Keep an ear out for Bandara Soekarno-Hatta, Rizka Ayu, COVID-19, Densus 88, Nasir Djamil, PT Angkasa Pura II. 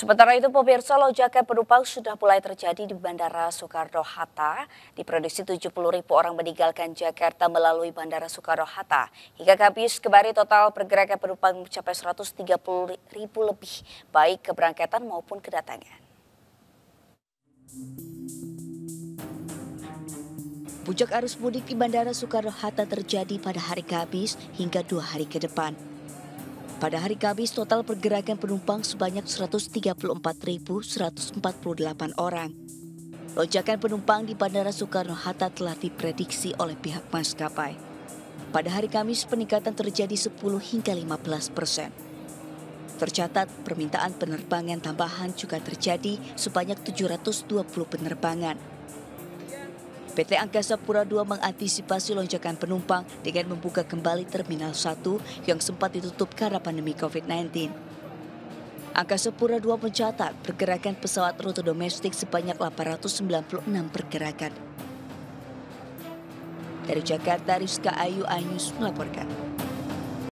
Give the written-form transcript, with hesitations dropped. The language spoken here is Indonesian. Sementara itu pemirsa, lonjakan penumpang sudah mulai terjadi di Bandara Soekarno-Hatta. Diprediksi 70.000 orang meninggalkan Jakarta melalui Bandara Soekarno-Hatta. Hingga Kamis kemarin total pergerakan penumpang mencapai 130.000 lebih, baik keberangkatan maupun kedatangan. Puncak arus mudik di Bandara Soekarno-Hatta terjadi pada hari Kamis hingga 2 hari ke depan. Pada hari Kamis, total pergerakan penumpang sebanyak 134.148 orang. Lonjakan penumpang di Bandara Soekarno-Hatta telah diprediksi oleh pihak maskapai. Pada hari Kamis, peningkatan terjadi 10 hingga 15%. Tercatat, permintaan penerbangan tambahan juga terjadi sebanyak 720 penerbangan. PT Angkasa Pura II mengantisipasi lonjakan penumpang dengan membuka kembali Terminal 1 yang sempat ditutup karena pandemi COVID-19. Angkasa Pura II mencatat pergerakan pesawat rute domestik sebanyak 896 pergerakan. Dari Jakarta, Rizka Ayu melaporkan.